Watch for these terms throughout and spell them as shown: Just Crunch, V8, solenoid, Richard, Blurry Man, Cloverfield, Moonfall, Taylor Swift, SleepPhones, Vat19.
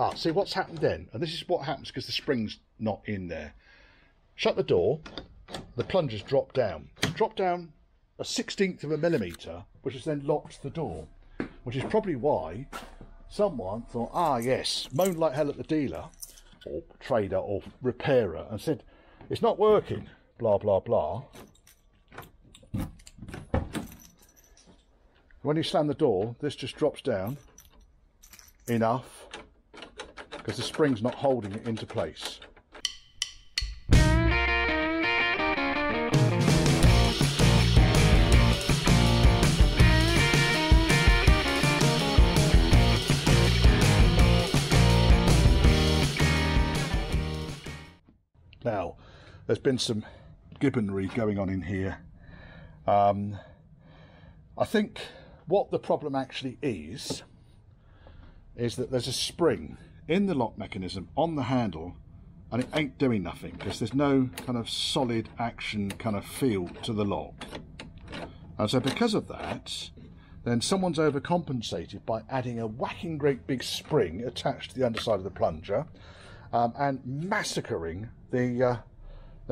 Ah, see what's happened then, and this is what happens because the spring's not in there. Shut the door, the plungers drop down a 1/16 of a millimeter, which has then locked the door, which is probably why someone thought, ah yes, moaned like hell at the dealer or trader or repairer and said, it's not working, blah blah blah. When you slam the door, this just drops down enough because the spring's not holding it into place. Now, there's been some gibbonry going on in here. I think what the problem actually is that there's a spring in the lock mechanism on the handle and it ain't doing nothing because there's no kind of solid action kind of feel to the lock. And so because of that, then someone's overcompensated by adding a whacking great big spring attached to the underside of the plunger and massacring the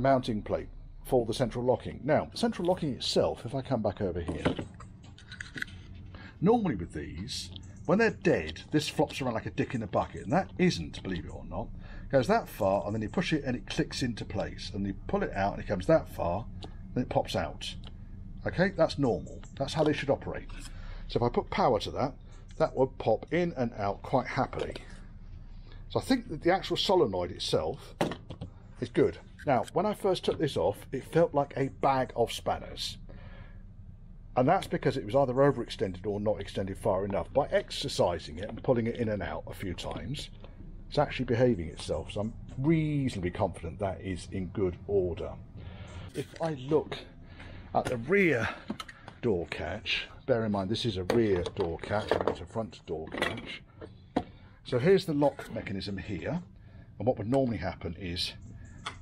mounting plate for the central locking. Now, central locking itself, if I come back over here, normally with these, when they're dead, this flops around like a dick in a bucket, and that isn't, believe it or not. It goes that far, and then you push it, and it clicks into place, and you pull it out, and it comes that far, and it pops out. Okay, that's normal. That's how they should operate. So if I put power to that, that would pop in and out quite happily. So I think that the actual solenoid itself is good. Now, when I first took this off, it felt like a bag of spanners. And that's because it was either overextended or not extended far enough. By exercising it and pulling it in and out a few times, it's actually behaving itself. So I'm reasonably confident that is in good order. If I look at the rear door catch, bear in mind this is a rear door catch, and it's a front door catch. So here's the lock mechanism here. And what would normally happen is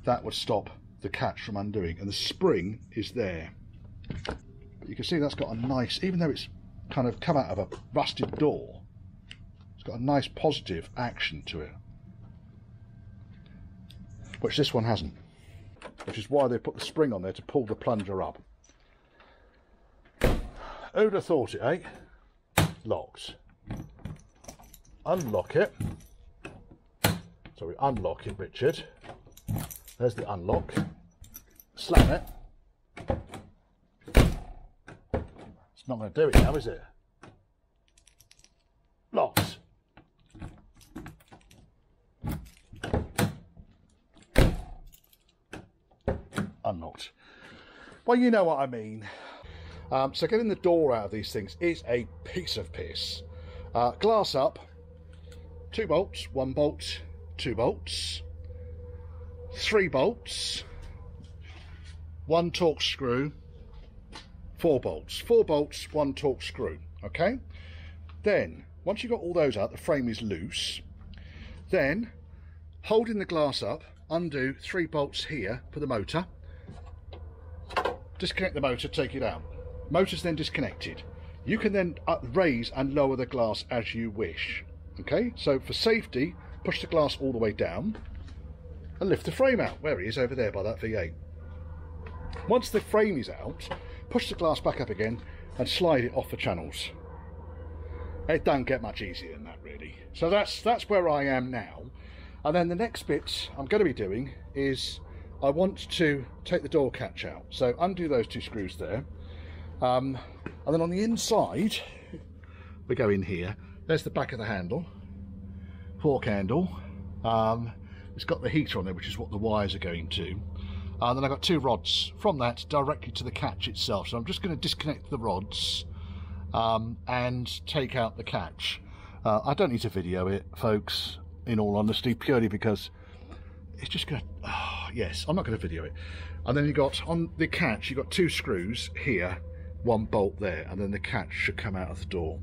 that would stop the catch from undoing. And the spring is there. You can see that's got a nice, even though it's kind of come out of a rusted door, it's got a nice positive action to it, which this one hasn't, which is why they put the spring on there to pull the plunger up. Who'd have thought it, eh? Locked. Unlock it. So we unlock it, Richard. There's the unlock. Slam it. Not going to do it now, is it? Locked. Unlocked. Well, you know what I mean. So getting the door out of these things is a piece of piss. Glass up. 2 bolts. 1 bolt. 2 bolts. 3 bolts. 1 torque screw. 4 bolts. 4 bolts, 1 torque screw, okay? Then, once you've got all those out, the frame is loose. Then, holding the glass up, undo 3 bolts here for the motor. Disconnect the motor, take it out. Motor's then disconnected. You can then raise and lower the glass as you wish, okay? So, for safety, push the glass all the way down and lift the frame out, where he is over there by that V8. Once the frame is out, push the glass back up again and slide it off the channels. It doesn't get much easier than that, really. So that's where I am now. And then the next bits I'm going to be doing is I want to take the door catch out. So undo those 2 screws there. And then on the inside, we go in here. There's the back of the handle, fork handle. It's got the heater on there, which is what the wires are going to. And then I've got 2 rods from that directly to the catch itself. So I'm just going to disconnect the rods and take out the catch. I don't need to video it, folks, in all honesty, purely because it's just going to... Oh, yes, I'm not going to video it. And then you've got, on the catch, you've got 2 screws here, 1 bolt there, and then the catch should come out of the door.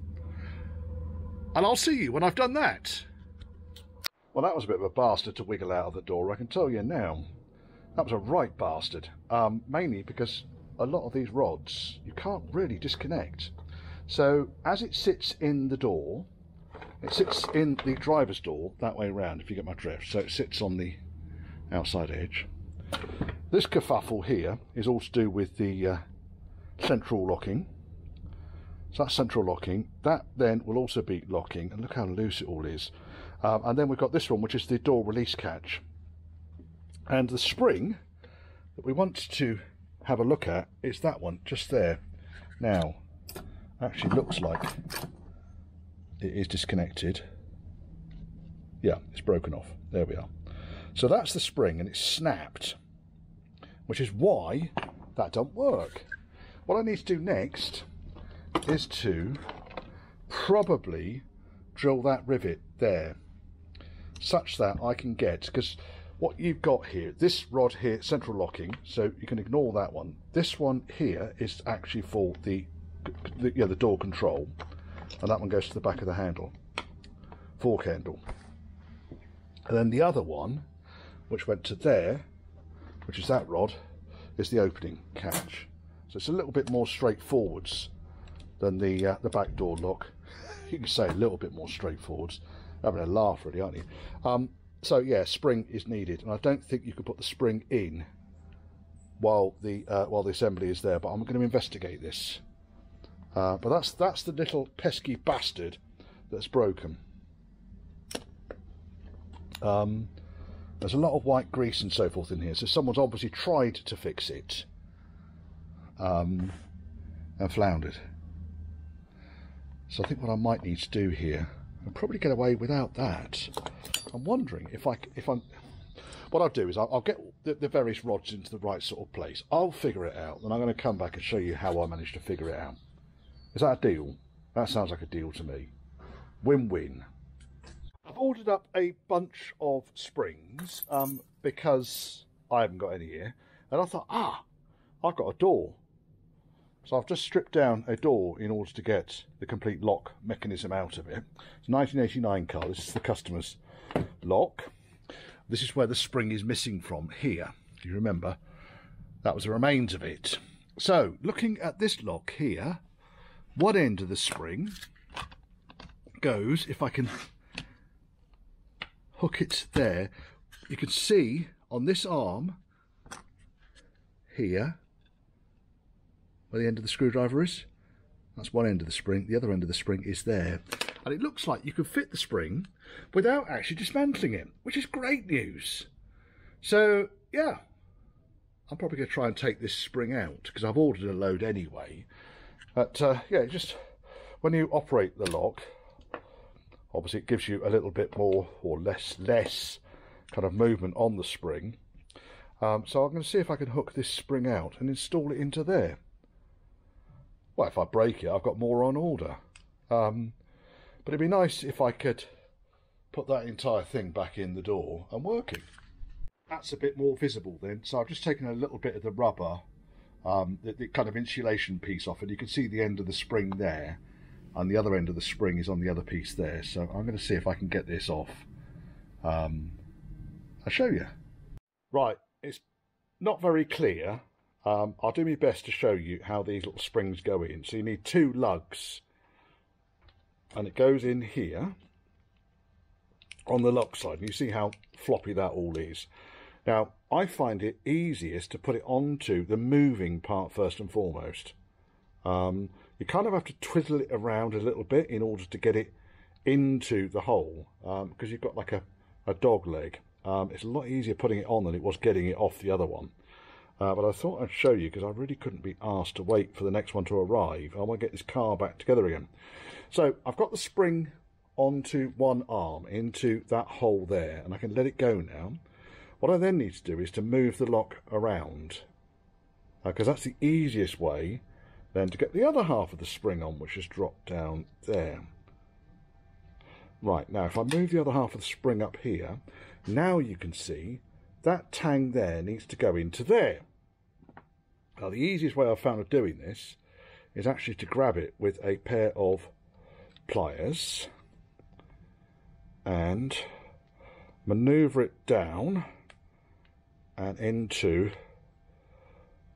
And I'll see you when I've done that. Well, that was a bit of a bastard to wiggle out of the door, I can tell you now. That was a right bastard, mainly because a lot of these rods you can't really disconnect. So as it sits in the door, It sits in the driver's door that way round, if you get my drift. So it sits on the outside edge. This kerfuffle here is all to do with the central locking. So that's central locking. That then will also be locking, and look how loose it all is. And then we've got this one, which is the door release catch. And the spring that we want to have a look at is that one just there. Now, actually looks like it is disconnected. Yeah, it's broken off. There we are. So that's the spring, and it's snapped, which is why that don't work. What I need to do next is to probably drill that rivet there such that I can get, because what you've got here, this rod here, central locking, so you can ignore that one. This one here is actually for the door control, and that one goes to the back of the handle, fork handle. And then the other one, which went to there, which is that rod, is the opening catch. So it's a little bit more straightforwards than the back door lock. You can say a little bit more straightforwards. Having a laugh really, aren't you? So yeah, spring is needed, and I don't think you could put the spring in while the assembly is there. But I'm going to investigate this. But that's the little pesky bastard that's broken. There's a lot of white grease and so forth in here, so someone's obviously tried to fix it and floundered. So I think what I might need to do here, I'll probably get away without that. I'm wondering if I'm what I'll do is I'll get the various rods into the right sort of place. I'll figure it out, and I'm going to come back and show you how I managed to figure it out. Is that a deal? That sounds like a deal to me. Win-win. I've ordered up a bunch of springs because I haven't got any here, and I thought, I've got a door. So I've just stripped down a door in order to get the complete lock mechanism out of it. It's a 1989 car. This is the customer's lock. This is where the spring is missing from here. Do you remember? That was the remains of it. So looking at this lock here, one end of the spring goes, if I can hook it there, you can see on this arm here where the end of the screwdriver is. That's one end of the spring. The other end of the spring is there, and it looks like you can fit the spring without actually dismantling it, which is great news. So yeah, I'm probably going to try and take this spring out because I've ordered a load anyway. But yeah, just when you operate the lock, obviously it gives you a little bit more or less kind of movement on the spring. So I'm going to see if I can hook this spring out and install it into there. Well, if I break it, I've got more on order. But it'd be nice if I could put that entire thing back in the door and working. That's a bit more visible then. So I've just taken a little bit of the rubber, the kind of insulation piece off, and you can see the end of the spring there, and the other end of the spring is on the other piece there. So I'm going to see if I can get this off. I'll show you. Right, it's not very clear. I'll do my best to show you how these little springs go in. So you need two lugs, and it goes in here on the lock side, and you see how floppy that all is. Now, I find it easiest to put it onto the moving part first and foremost. You kind of have to twiddle it around a little bit in order to get it into the hole, because you've got like a dog leg. It's a lot easier putting it on than it was getting it off the other one. But I thought I'd show you because I really couldn't be asked to wait for the next one to arrive. I want to get this car back together again. So I've got the spring onto one arm into that hole there, and I can let it go now. What I then need to do is to move the lock around, because that's the easiest way then to get the other half of the spring on, which has dropped down there. Right, now if I move the other half of the spring up here, now you can see that tang there needs to go into there. Now the easiest way I've found of doing this is actually to grab it with a pair of pliers and manoeuvre it down and into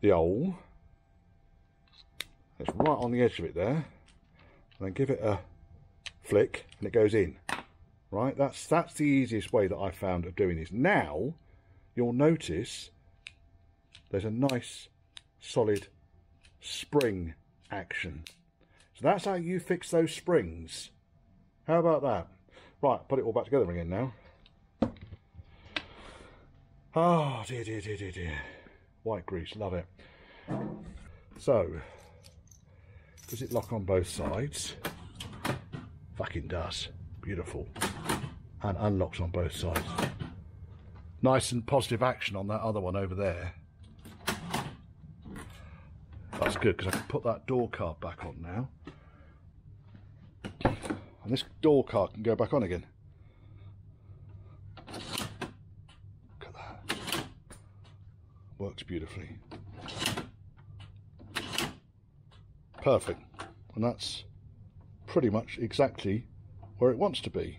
the hole. It's right on the edge of it there, and then give it a flick and it goes in, right? That's the easiest way that I found of doing this. Now you'll notice there's a nice solid spring action. So that's how you fix those springs. How about that? Right, put it all back together again now. Oh dear, dear, dear, dear, dear. White grease, love it. So, does it lock on both sides? Fucking does. Beautiful. And unlocks on both sides. Nice and positive action on that other one over there. That's good, because I can put that door card back on now. And this door card can go back on again. Look at that. Works beautifully. Perfect. And that's pretty much exactly where it wants to be.